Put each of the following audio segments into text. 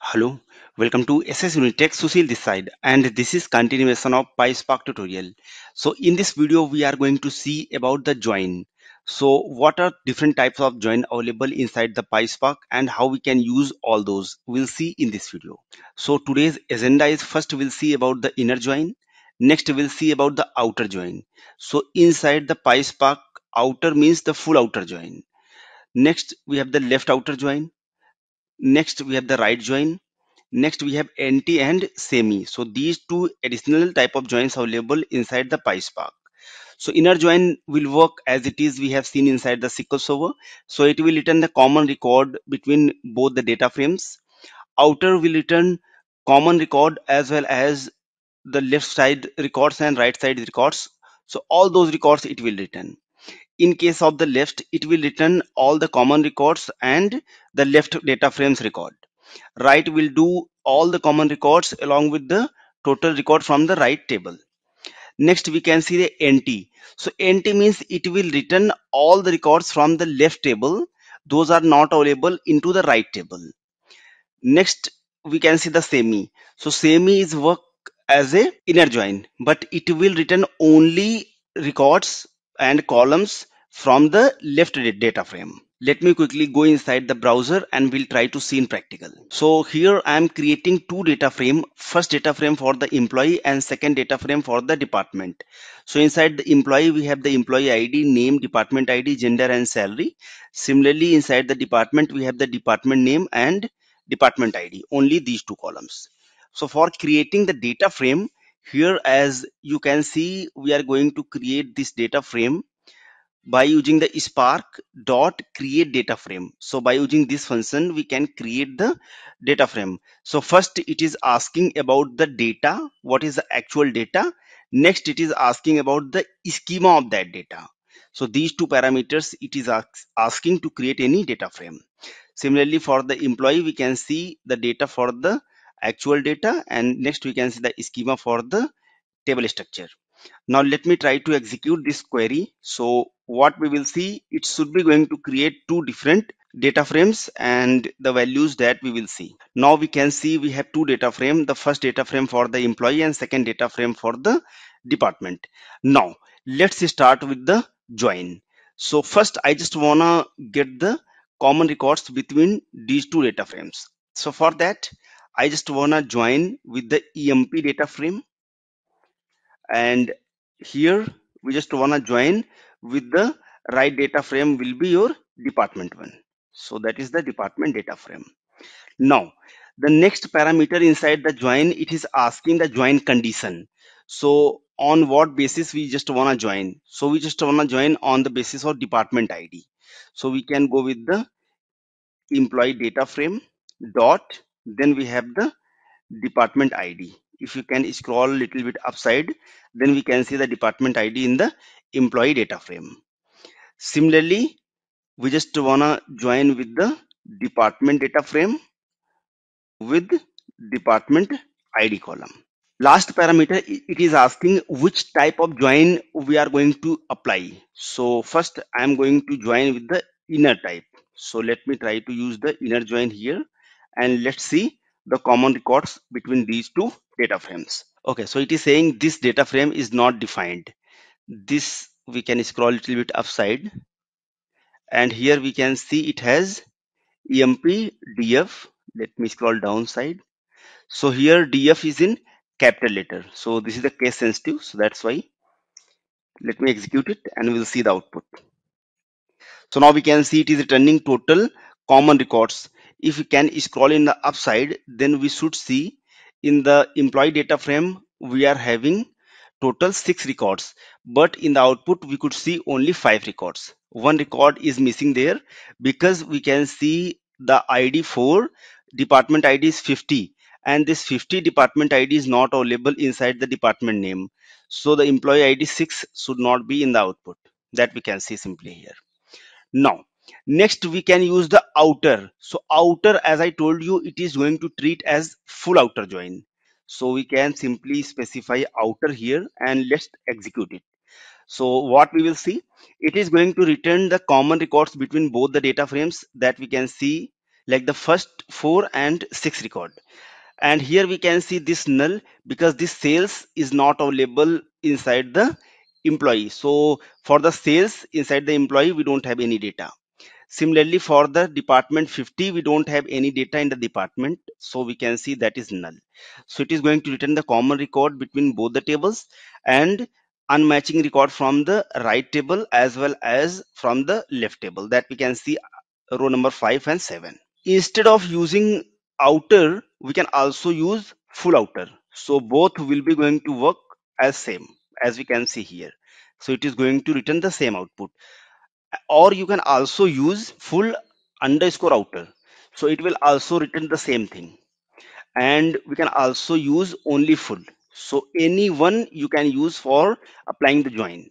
Hello, welcome to SSUnitech. Sushil this side, and this is continuation of PySpark tutorial. So in this video we are going to see about the join. So what are different types of join available inside the PySpark and how we can use all those, we'll see in this video. So today's agenda is, first we'll see about the inner join, next we'll see about the outer join. So inside the PySpark, outer means the full outer join. Next we have the left outer join. Next we have the right join. Next we have anti and semi. So these two additional type of joins available inside the PySpark. So inner join will work as it is we have seen inside the SQL server. So it will return the common record between both the data frames. Outer will return common record as well as the left side records and right side records. So all those records it will return. In case of the left, it will return all the common records and the left data frames record. Right will do all the common records along with the total record from the right table. Next we can see the NT. So NT means it will return all the records from the left table. Those are not available into the right table. Next we can see the semi. So semi is work as a inner join, but it will return only records and columns from the left data frame. Let me quickly go inside the browser and we'll try to see in practical. So here I am creating two data frame, first data frame for the employee and second data frame for the department. So inside the employee we have the employee ID, name, department ID, gender and salary. Similarly inside the department we have the department name and department ID, only these two columns. So for creating the data frame, here as you can see we are going to create this data frame by using the spark.createDataFrame. So by using this function we can create the data frame. So first it is asking about the data, what is the actual data. Next it is asking about the schema of that data. So these two parameters it is asking to create any data frame. Similarly for the employee we can see the data for the actual data, and next we can see the schema for the table structure. Now let me try to execute this query. So what we will see, it should be going to create two different data frames and the values that we will see. Now we can see we have two data frame, the first data frame for the employee and second data frame for the department. Now let's start with the join. So first I just wanna get the common records between these two data frames. So for that I just wanna join with the emp data frame, and here we just wanna join with the right data frame will be your department one. So that is the department data frame. Now the next parameter inside the join, it is asking the join condition. So on what basis we just wanna join? So we just wanna join on the basis of department ID. So we can go with the employee data frame dot, then we have the department ID. If you can scroll a little bit upside, then we can see the department ID in the employee data frame. Similarly, we just wanna join with the department data frame with department ID column. Last parameter, it is asking which type of join we are going to apply. So first I am going to join with the inner type. So let me try to use the inner join here. And let's see the common records between these two data frames. Okay, so it is saying this data frame is not defined. This we can scroll a little bit upside, and here we can see it has emp df. Let me scroll downside. So here df is in capital letter. So this is the case sensitive. So that's why. Let me execute it and we'll see the output. So now we can see it is returning total common records. If we can scroll in the upside, then we should see in the employee data frame we are having total 6 records, but in the output we could see only 5 records. One record is missing there because we can see the ID for department ID is 50, and this 50 department ID is not available inside the department name. So the employee ID 6 should not be in the output. That we can see simply here. Now next we can use the outer. So outer, as I told you, it is going to treat as full outer join. So we can simply specify outer here and let's execute it. So what we will see, it is going to return the common records between both the data frames that we can see like the first 4 and 6 record. And here we can see this null because this sales is not available inside the employee. So for the sales inside the employee, we don't have any data. Similarly, for the department 50, we don't have any data in the department. So we can see that is null. So it is going to return the common record between both the tables and unmatching record from the right table as well as from the left table, that we can see row number 5 and 7. Instead of using outer, we can also use full outer. So both will be going to work as same, as we can see here. So it is going to return the same output. Or you can also use full underscore outer. So it will also return the same thing. And we can also use only full. So any one you can use for applying the join.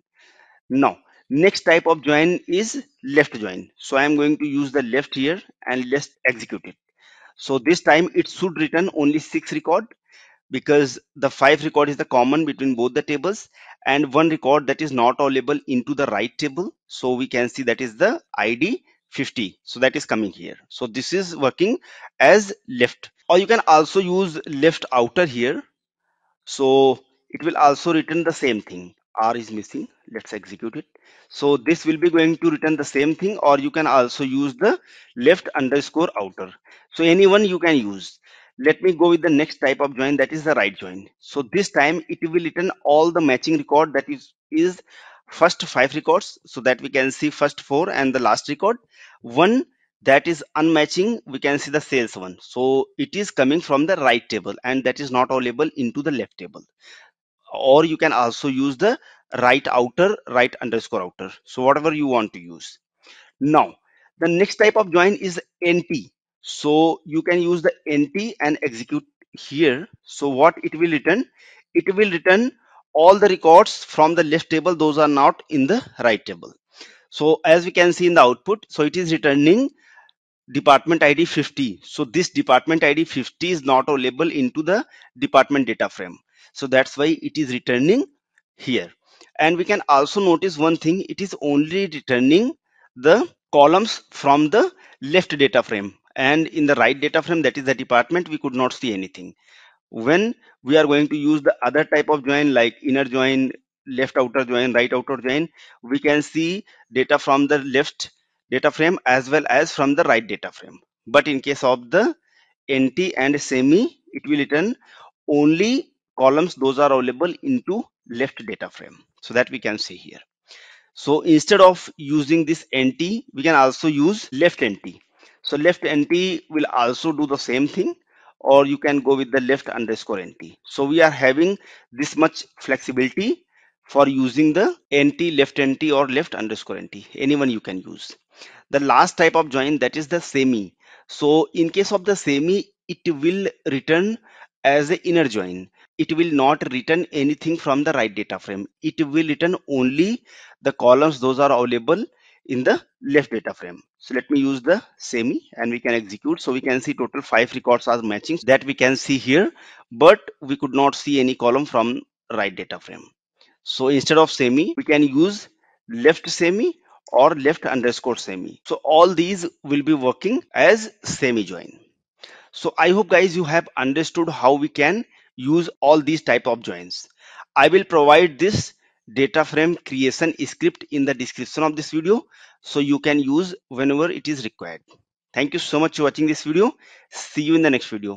Now, next type of join is left join. So I am going to use the left here and let's execute it. So this time it should return only 6 record because the 5 record is the common between both the tables and 1 record that is not available into the right table. So we can see that is the ID 50. So that is coming here. So this is working as left, or you can also use left outer here. So it will also return the same thing. R is missing. Let's execute it. So this will be going to return the same thing, or you can also use the left underscore outer. So anyone you can use. Let me go with the next type of join, that is the right join. So this time it will return all the matching record, that is first 5 records. So that we can see first 4 and the last record. 1 that is unmatching, we can see the sales one. So it is coming from the right table and that is not available into the left table. Or you can also use the right outer, right underscore outer. So whatever you want to use. Now, the next type of join is NT. So you can use the NT and execute here. So what it will return? It will return all the records from the left table. Those are not in the right table. So as we can see in the output, so it is returning department ID 50. So this department ID 50 is not available into the department data frame. So that's why it is returning here. And we can also notice one thing, it is only returning the columns from the left data frame, and in the right data frame, that is the department, we could not see anything. When we are going to use the other type of join like inner join, left outer join, right outer join, we can see data from the left data frame as well as from the right data frame. But in case of the NT and semi, it will return only columns those are available into left data frame. So that we can see here. So instead of using this NT, we can also use left NT. So left NT will also do the same thing, or you can go with the left underscore NT. So we are having this much flexibility for using the NT, left NT or left underscore NT. Anyone you can use. The last type of join, that is the semi. So in case of the semi, it will return as an inner join. It will not return anything from the right data frame. It will return only the columns those are available in the left data frame. So let me use the semi and we can execute. So we can see total 5 records are matching, that we can see here, but we could not see any column from right data frame. So instead of semi, we can use left semi or left underscore semi. So all these will be working as semi join. So I hope guys you have understood how we can use all these type of joins. I will provide this data frame creation script in the description of this video, so you can use whenever it is required. Thank you so much for watching this video. See you in the next video.